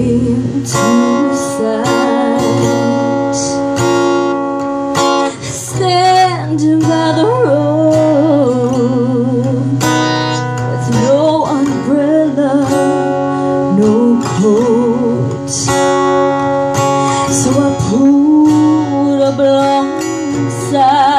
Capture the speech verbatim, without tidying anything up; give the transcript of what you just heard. dream to sight. Standing by the road with no umbrella, no coat, so I pulled up alongside.